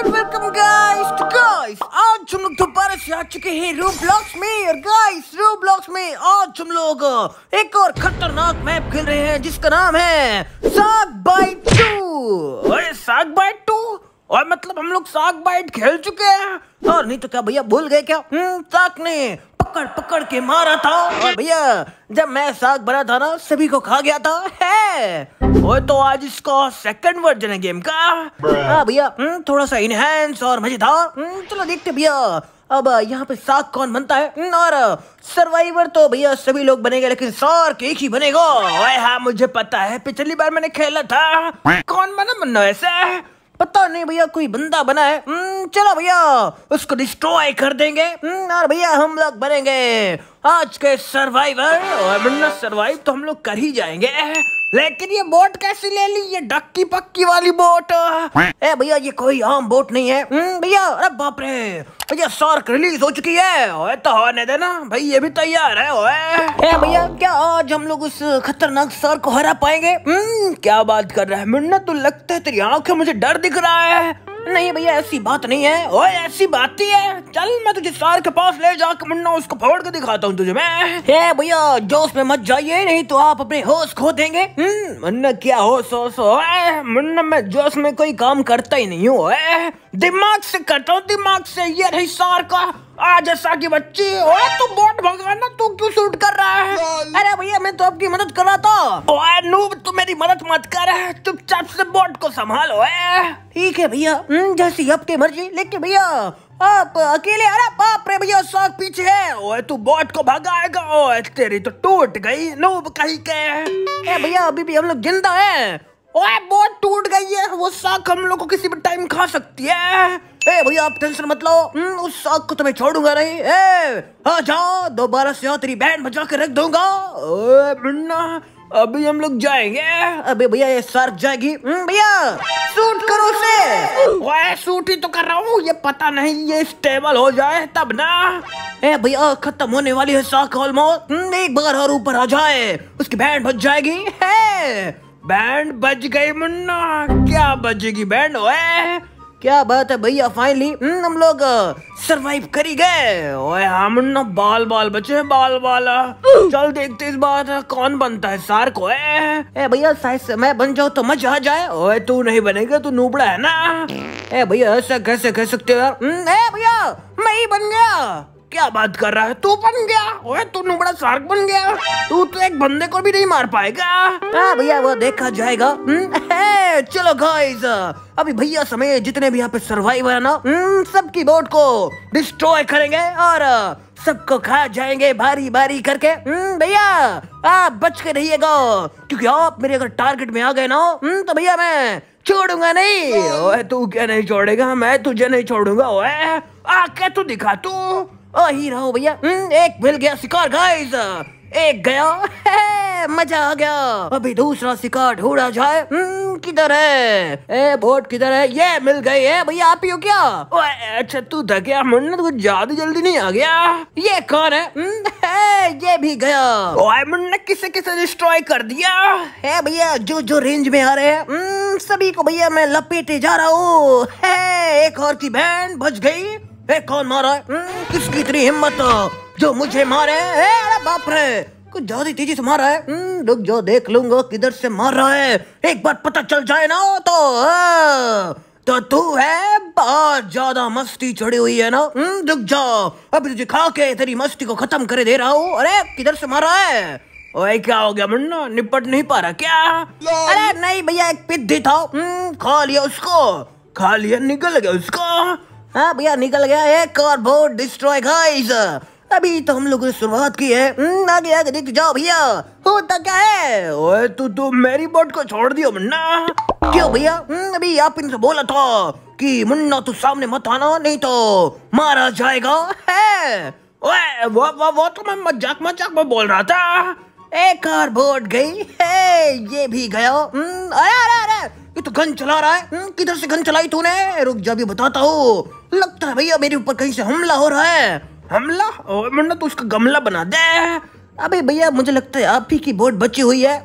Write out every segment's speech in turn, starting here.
और welcome guys to guys, आज हम लोग दोबारा से आ चुके हैं रोब्लॉक्स में। और गाइस रोब्लॉक्स में आज हम लोग एक और खतरनाक मैप खेल रहे हैं जिसका नाम है शार्क बाइट 2। अरे शार्क बाइट 2 और मतलब हम लोग शार्क बाइट खेल चुके हैं, और नहीं तो क्या भैया भूल गए क्या? शार्क ने पकड़ पकड़ के मारा था। और भैया जब मैं शार्क बना था ना सभी को खा गया था है। वो तो आज इसको सेकंड वर्जन है गेम का। हाँ भैया थोड़ा सा इनहेंस और मजेदार। चलो देखते भैया अब यहाँ पे शार्क कौन बनता है। और सर्वाइवर तो भैया सभी लोग बनेंगे लेकिन शार्क एक ही बनेगा। हाँ मुझे पता है, पिछली बार मैंने खेला था। कौन बना मन्ना? ऐसे पता नहीं भैया, कोई बंदा बना है। चलो भैया उसको डिस्ट्रॉय कर देंगे। और भैया हम लोग बनेंगे आज के सर्वाइवर। और वरना सर्वाइव तो हम लोग कर ही जाएंगे, लेकिन ये बोट कैसी ले ली? ये डक्की पक्की वाली बोट। ए भैया ये कोई आम बोट नहीं है भैया। अरे बाप रे भैया शार्क रिलीज हो चुकी है। ओए तो होने देना भाई, ये भी तैयार है। ओए भैया क्या आज हम लोग उस खतरनाक शार्क को हरा पाएंगे? क्या बात कर रहा है मुन्ना, तो लगता है तेरी आंखें मुझे डर दिख रहा है। नहीं भैया ऐसी बात नहीं है। ओए ऐसी बात ही है, चल मैं तुझे शार्क के पास ले जाकर मुन्ना उसको फोड़ के दिखाता हूँ तुझे मैं। हे भैया जोश में मत जाइए नहीं तो आप अपने होश खो देंगे। मुन्ना क्या होश होश हो? मुन्ना मैं जोश में कोई काम करता ही नहीं हूँ, दिमाग से करता हूँ, दिमाग से। ये रही शार्क आज ऐसा की बच्ची। ओए तू बोट भगाना तू क्यों शूट कर रहा है? अरे भैया मैं तो आपकी मदद कर रहा था। ओए नूब तू मेरी मदद मत कर, चुपचाप से बोट को संभालो। ठीक है भैया जैसी आपकी मर्जी, लेकिन भैया आप अकेले। अरे बाप रे भैया शार्क पीछे है। ओए तू बोट को भगाएगा? ओए तेरी तो टूट गई नूब कहीं के। भैया अभी भी हम लोग जिंदा है। ओए बोट टूट गई है, वो शार्क हम लोग को किसी भी टाइम खा सकती है। ए भैया आप टेंशन मत लो, उस शार्क को तो मैं छोड़ूंगा नहीं। ए आ जाओ दोबारा से, तेरी बैंड बजा के रख दूंगा। ओए मुन्ना अभी हम लोग जाएंगे। अबे भैया ये शार्क जाएगी। भैया शूट करो उसे। ओए शूट ही तो कर रहा हूँ, ये पता नहीं ये स्टेबल हो जाए तब ना। ए भैया खत्म होने वाली है शार्क ऑलमोस्ट। एक बार और ऊपर आ जाए उसकी बैंड बज जाएगी। है बैंड बज गई मुन्ना, क्या बजेगी बैंड। ओए क्या बात है भैया, फाइनली हम लोग सरवाइव कर ही गए। ओए हाँ मुन्ना बाल बाल बचे, बाल बाल। चल देखते इस बार कौन बनता है शार्क। ओए ए भैया शायद से मैं बन जाऊँ तो मजा आ जाए। ओए तू नहीं बनेगा, तू नूबड़ा है ना। ए भैया ऐसा कैसे कह सकते हो? ए भैया मैं ही बन गया। क्या बात कर रहा है, तू बन गया? ओए तू नुबड़ा शार्क बन गया, तू तो एक बंदे को भी नहीं मार पाएगा। हाँ भैया वो देखा जाएगा। चलो गाइस अभी भैया समय जितने भी यहाँ पे सर्वाइवर है ना सबकी बोट को डिस्ट्रॉय करेंगे और सबको खा जाएंगे बारी बारी करके। भैया आप बच के रहिएगा क्योंकि आप मेरे अगर टारगेट में आ गए ना तो भैया मैं छोड़ूंगा नहीं। ओए तू क्या नहीं छोड़ेगा, मैं तुझे नहीं छोड़ूंगा। ओए आके तू दिखा, तू ही रहो भैया। एक मिल गया शिकार गाइस, एक गया, मजा आ गया। अभी दूसरा शिकार ढूंढा जाए। किधर है? ए बोट किधर है? ये मिल गई है भैया, आप ही हो क्या? ओए अच्छा तू थक गया मुन्ना, तू ज्यादा जल्दी नहीं आ गया। ये कौन है? ये भी गया। ओए मुन्ना किसे किसे डिस्ट्रॉय कर दिया है भैया? जो जो रेंज में आ रहे हैं सभी को भैया मैं लपेटे जा रहा हूँ। एक और की बैंड बज गई। कौन मारा है? किसकी इतनी हिम्मत जो मुझे मारे? अरे बाप रे कुछ ज्यादा तेजी से मारा है। रुक जाओ देख लूंगा किधर से मार रहा है, एक बार पता चल जाए ना तो तू है। बहुत ज्यादा मस्ती चढ़ी हुई है ना, रुक जाओ अभी तुझे खा के तेरी मस्ती को खत्म कर दे रहा हूँ। अरे किधर से मारा है? ओए क्या हो गया मुन्ना, निपट नहीं पा रहा क्या? अरे नहीं भैया एक पिद्दी था, खा लिया उसको, खा लिया निकल गया उसको। हाँ भैया निकल गया एक और बोट डिस्ट्रॉय गाइस। अभी तो हम लोगों ने शुरुआत की है, आगे आगे देखते जाओ भैया होता क्या है। ओए तू मेरी बोट को छोड़ दियो मुन्ना। क्यों भैया? अभी आप इनसे बोला था कि मुन्ना तू सामने मत आना नहीं तो मारा जाएगा है। ओए वो तो मैं मजाक मजाक में बोल रहा था। एक और बोट गई है, ये भी गया। अरे अरे अरे ये तो गन चला रहा है, किधर से गन चलाई तूने? रुक जा भी बताता हूँ, लगता है भैया मेरे ऊपर कहीं से हमला हो रहा है। हमला? ओए मुन्ना तू उसका गमला बना दे। अबे भैया मुझे लगता है आप ही की बोट बची हुई है।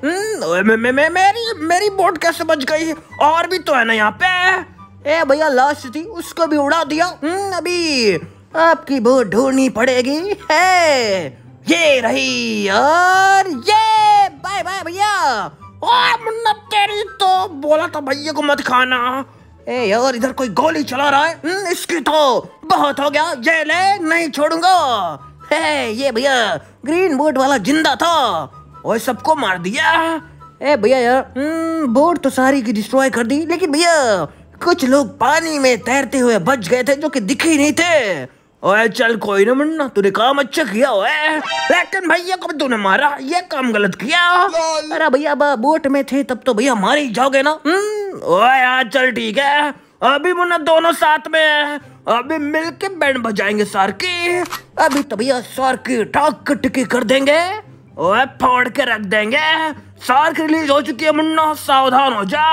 ओए मेरी बोट कैसे बच गई? और भी तो है ना यहाँ पे। ए भैया लास्ट थी उसको भी उड़ा दिया। अभी आपकी वो ढूंढनी पड़ेगी है। ये रही यार, ये बाय बाय भैया। और मुन्ना तेरी तो बोला था भैया को मत खाना। ए यार इधर कोई गोली चला रहा है, इसकी तो बहुत हो गया, ये ले नहीं छोड़ूंगा। है ये भैया ग्रीन बोर्ड वाला जिंदा था और सबको मार दिया। ए भैया यार बोर्ड तो सारी की डिस्ट्रॉय कर दी, लेकिन भैया कुछ लोग पानी में तैरते हुए बच गए थे जो कि दिखे ही नहीं थे। ओए चल कोई ना मुन्ना, तूने काम अच्छा किया है, लेकिन भैया को तूने मारा ये काम गलत किया। अरे भैया बोट में थे तब तो भैया मार ही जाओगे ना। ओए यार चल ठीक है, अभी मुन्ना दोनों साथ में है, अभी मिलके बैंड बजाएंगे शार्क की। अभी तो भैया शार्क की टाक टिकी कर देंगे, ओए फोड़ के रख देंगे। शार्क रिलीज हो चुकी है मुन्ना, सावधान हो जा।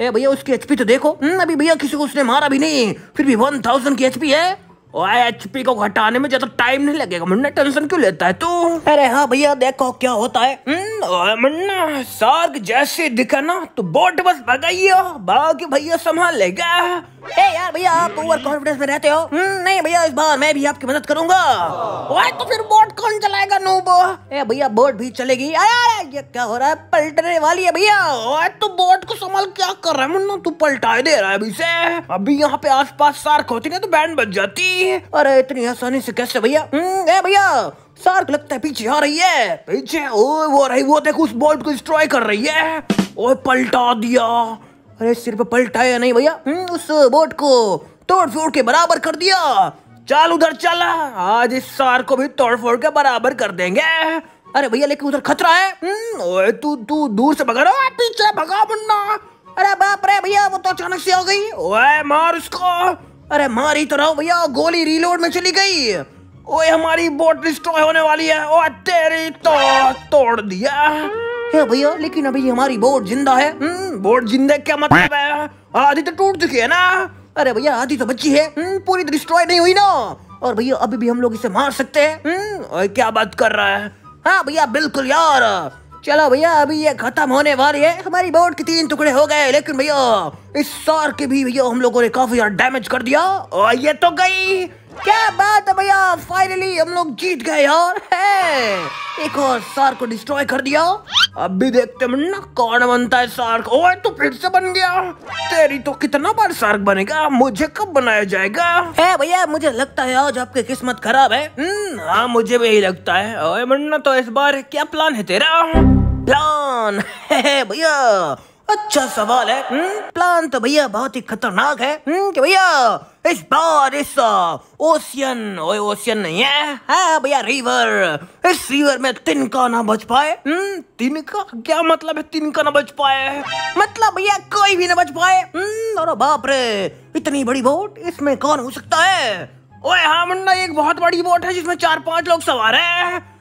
ए भैया उसकी एचपी तो देखो, अभी भैया किसी को उसने मारा भी नहीं, फिर भी 1000 की एचपी है। और एचपी को घटाने में ज्यादा टाइम नहीं लगेगा मुन्ना, टेंशन क्यों लेता है तू। अरे हाँ भैया देखो क्या होता है। मुन्ना शार्क जैसे दिखा ना तो बोट बस भगाइयो, बाकी भैया संभाल लेगा। ए यार भैया आप ओवर कॉन्फिडेंस में रहते हो। नहीं भैया इस बार मैं भी आपकी मदद करूंगा। ओए तो फिर बोट कौन चलाएगा नूबो। ए भैया बोट भी चलेगी। अरे ये क्या हो रहा है, पलटने वाली है भैया। ओए तू बोट को संभाल क्या कर रहा है मुन्ना, तू पलटाए दे रहा है अभी से। अभी यहाँ पे आस पास शार्क होती ना तो बैंड बज जाती। अरे इतनी आसानी से कैसे भैया। ए भैया शार्क लगता है पीछे आ रही है, पीछे। ओए वो रही, वो देखो उस बोट को डिस्ट्रॉय कर रही है। ओए पलटा दिया। अरे सिर्फ पलटाया नहीं भैया, उस बोट को तोड़ फोड़ के बराबर कर दिया। चल उधर चल, आज इस शार्क को भी तोड़ फोड़ के बराबर कर देंगे। अरे भैया लेकिन उधर खतरा है। ओए तू दूर से भगा, पीछे भगा मुन्ना। अरे बाप रे भैया वो तो अचानक से हो गई। ओए मार उसको। अरे मार ही तो रहा भैया, गोली रीलोड में चली गई। ओए हमारी बोट डिस्ट्रॉय होने वाली है। ओए तेरी तो तोड़ दिया भैया, लेकिन अभी हमारी बोट जिंदा है। बोट जिंदा क्या मतलब है, आधी तो टूट चुकी है ना। अरे भैया आधी तो बची है, पूरी तो डिस्ट्रॉय नहीं हुई ना। और भैया अभी भी हम लोग इसे मार सकते हैं। क्या बात कर रहा है। हाँ भैया बिल्कुल यार, चलो भैया अभी ये खत्म होने वाली है। हमारी बोट के 3 टुकड़े हो गए, लेकिन भैया इस शार्क के भी भैया हम लोगों ने काफी यार डैमेज कर दिया। और ये तो गई, क्या बात है भैया, फाइनली हम लोग जीत गए यार। एक और शार्क को डिस्ट्रॉय कर दिया। अब भी देखते मुन्ना कौन बनता है शार्क। ओए तो फिर से बन गया, तेरी तो कितना बार शार्क बनेगा, मुझे कब बनाया जाएगा। है भैया मुझे लगता है आज आपकी किस्मत खराब है। हाँ मुझे भी यही लगता है। ओए मुन्ना तो इस बार क्या प्लान है तेरा। प्लान है भैया, अच्छा सवाल है। प्लान तो भैया बहुत ही खतरनाक है कि भैया इस बार इस ओशियन, ओए ओशियन नहीं है, हाँ भैया रिवर, इस रिवर में तिनका ना बच पाए। तिनका क्या मतलब है, तिनका ना बच पाए मतलब भैया कोई भी ना बच पाए। और बाप रे इतनी बड़ी बोट, इसमें कौन हो सकता है। ओए हाँ मुन्ना एक बहुत बड़ी बोट है जिसमें 4-5 लोग सवार है।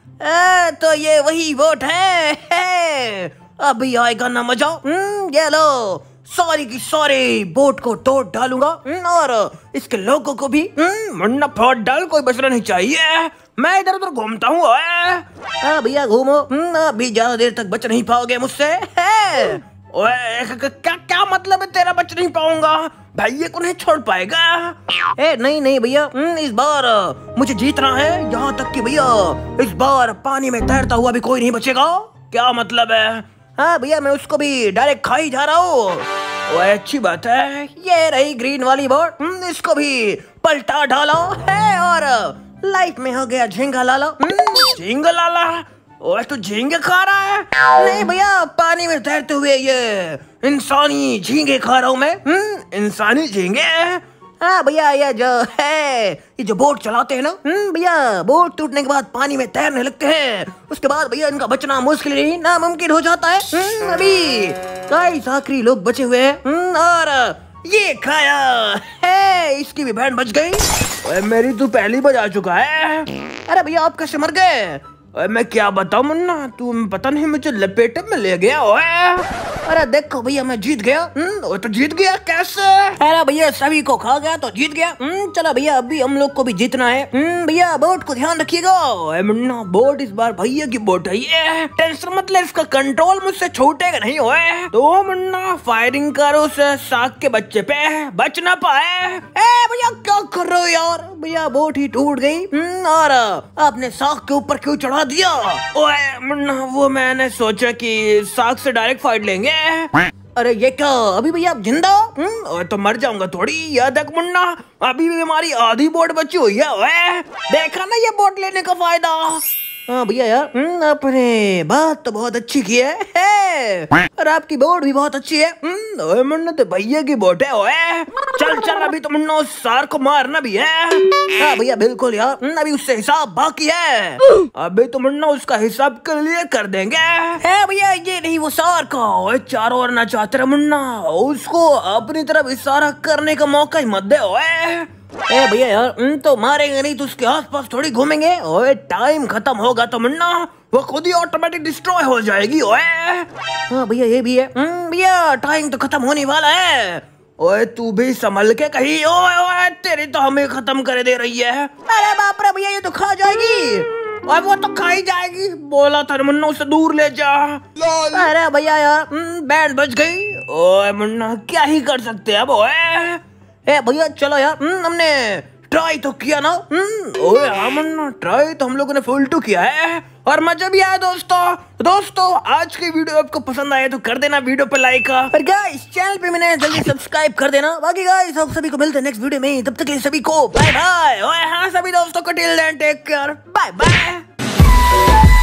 तो ये वही बोट है। अभी आएगा ना मजा। ये लो सारी की सारी बोट को तोड़ डालूंगा और इसके लोगों को भी। मुन्ना फोड़ डाल, कोई बचना नहीं चाहिए। मैं इधर उधर घूमता हूँ। हाँ भैया घूमो, अभी ज्यादा देर तक बच नहीं पाओगे मुझसे। क्या मतलब है तेरा बच नहीं पाऊंगा, भैया को नहीं छोड़ पाएगा। ए नहीं नहीं भैया, इस बार मुझे जीतना है। यहाँ तक कि भैया इस बार पानी में तैरता हुआ भी कोई नहीं बचेगा। क्या मतलब है। हाँ भैया मैं उसको भी डायरेक्ट खा ही जा रहा हूँ। अच्छी बात है। ये रही ग्रीन वाली बोट, इसको भी पलटा डाला है और लाइफ में हो गया झींगा लाला। झींगा लाला, ओए तू झींगे खा रहा है। नहीं भैया पानी में तैरते हुए ये इंसानी झींगे खा रहा हूँ मैं। इंसानी झींगे। हाँ भैया ये जो है, ये जो बोट चलाते हैं ना भैया, बोट टूटने के बाद पानी में तैरने लगते हैं, उसके बाद भैया इनका बचना मुश्किल ही नामुमकिन हो जाता है। अभी कई साकरी लोग बचे हुए हैं और ये खाया है, इसकी भी बैंड बज गई। मेरी तो पहली बजा चुका है। अरे भैया आप कैसे मर गए। अरे मैं क्या बताऊं मुन्ना, तू पता नहीं मुझे लपेटे में ले गया। अरे देखो भैया मैं जीत गया। वो तो जीत गया कैसे? अरे भैया सभी को खा गया तो जीत गया। चलो भैया अभी हम लोग को भी जीतना है। भैया बोट को ध्यान रखिएगा मुन्ना, बोट इस बार भैया की बोट है ये, टेंशन मत ले, इसका कंट्रोल मुझसे छूटेगा नहीं। ओए तो मुन्ना फायरिंग करो से साग के बच्चे पे बच ना पाए। भैया क्या कर रहे हो यार? भैया बोट ही टूट गयी और आपने साग के ऊपर क्यों चढ़ा दिया? ओए मुन्ना वो मैंने सोचा कि साग से डायरेक्ट फाइट लेंगे। अरे ये क्या, अभी भैया आप जिंदा हो? तो मर जाऊंगा थोड़ी, याद रख मुन्ना अभी भी हमारी आधी बोट बची हुई है। ओए देखा ना ये बोट लेने का फायदा। हाँ भैया यार आपने बात तो बहुत अच्छी की है और आपकी बोट भी बहुत अच्छी है। ओए मुन्ना तो भैया की बोट है। ओए चल चल अभी तो मुन्ना उस सार को मारना भी है। हाँ भैया बिल्कुल यार, अभी उससे हिसाब बाकी है, अभी तो मुन्ना उसका हिसाब के लिए कर देंगे। है भैया ये नहीं वो सार का, ओए चारों ओर ना चाहते रहे मुन्ना, उसको अपनी तरफ इशारा करने का मौका ही मत दे। ओए ए भैया यार तो मारेंगे नहीं तो उसके आसपास थोड़ी घूमेंगे। ओए टाइम खत्म होगा तो मुन्ना वो खुद ही ऑटोमेटिक डिस्ट्रॉय हो जाएगी। ओए हाँ भैया ये भी है, भैया टाइम तो खत्म होने वाला है। ओए तू भी संभल के कहीं। ओए ओए तेरी तो हमें खत्म कर दे रही है। अरे बाप रे भैया ये तो खा जाएगी। और वो तो खाई जाएगी, बोला था मुन्ना उसे दूर ले जा। अरे भैया यार बैंड बज गई। ओए मुन्ना क्या ही कर सकते हैं अब। ओए ए भैया चलो यार हमने ट्राई तो किया ना। ओए हाँ मुन्ना ट्राई तो हम लोगों ने फुल टू किया है और मजा भी आया। दोस्तों आज की वीडियो आपको पसंद आए तो कर देना वीडियो पे लाइक और गाइस चैनल पे मैंने जल्दी सब्सक्राइब कर देना। बाकी गाइस आप सभी को मिलते हैं नेक्स्ट वीडियो में, तब तक के लिए सभी को बाय बाय। ओए हाँ सभी दोस्तों को till then take care, bye bye.